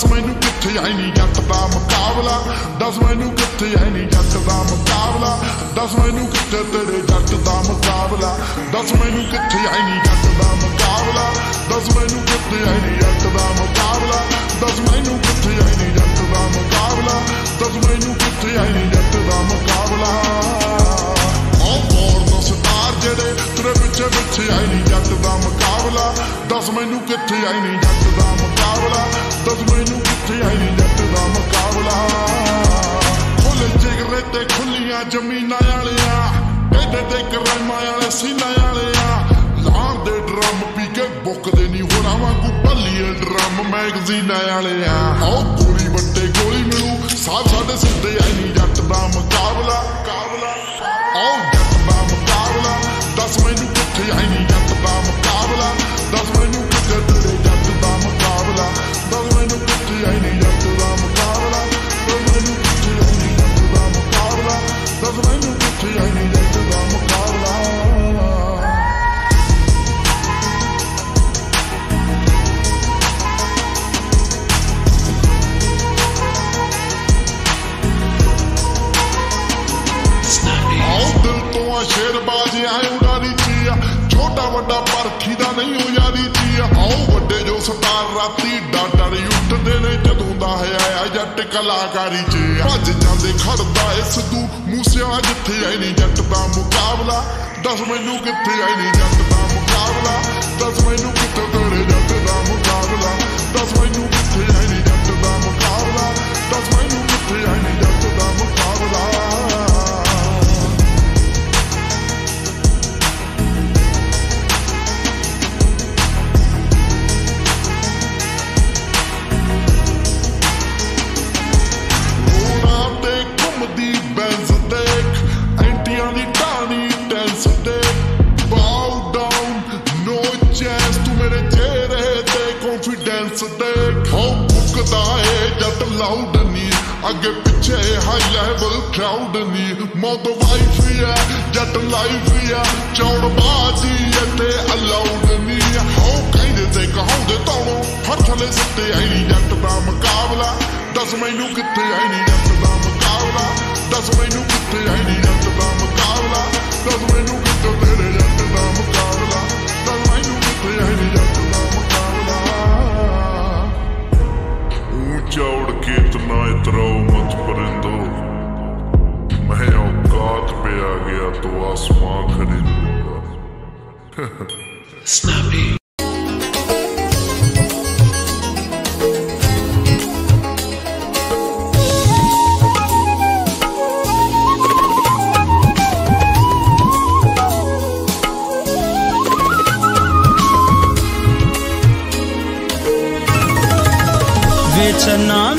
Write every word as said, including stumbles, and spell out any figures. داس منو كنت يعني جت دا مقابلة، داس منو كنت يعني جت دا مقابلة، داس منو كنت ترى جت دا مقابلة، داس منو كنت يعني جت دا مقابلة، داس منو كنت يعني جت دا مقابلة، داس منو كنت يعني جت دا مقابلة، داس منو كنت يعني جت دا مقابلة. أمور ناس دار جدي ترى بتشي بتشي يعني جت دا مقابلة، داس منو كنت يعني جت دا مقابلة. دزمينو كنت يعني جت دا مقابلة كل الجغرة تي كليا جمينا ياليا بيدة تي كرما يالي سينا ياليا العار دي درام بيكي بوك ديني هنا وانكو بلي درام ماغزينا ياليا او قولي بطي قولي ملو صاحب سادة سدي يعني جت دا مقابلة او جت دا مقابلة دزمينو كنت يعني جت دا مقابلة دزمينو كنت تري جت دا مقابلة شیر بازی آئے اڑانی چیا چھوٹا وڈا پر کھیدا نہیں ہو یاری چیا آؤ وڈے جو ستار راتی ڈاٹا ریوٹ دینے جدوں دا ہے آیا جٹ کلاکاری چیا بج جاندے کھڑدا اس دو موسیا جتھے آئی نہیں جٹ دا مقابلہ دس مینوں کتھے آئی نہیں جٹ دا مقابلہ دس مینوں کتھے تیرے جٹ دا مقابلہ دس مینوں کتھے آئی نہیں جٹ دا مقابلہ دس مینوں کتھے آئی نہیں جٹ دا مقابلہ. اگے پیچھے ہائی لیول کراؤڈ نہیں موت وائفی ہے جٹ لائفی ہے چوڑ بازی ایتے الاؤڈ نہیں ہو کہیں دے تے کہوں دے توڑوں ہر تھلے ستے آئی نہیں جٹ دا مقابلہ دس مینوں کتے آئی نہیں جٹ دا مقابلہ دس مینوں کتے آئی نہیں جٹ دا مقابلہ دس مینوں کتے تیرے جٹ دا مقابلہ دس مینوں کتے آئی نہیں جٹ دا مقابلہ. اونچا اڑ کے اتنا اتراؤ آسمان خرید لوں گا. ویچنا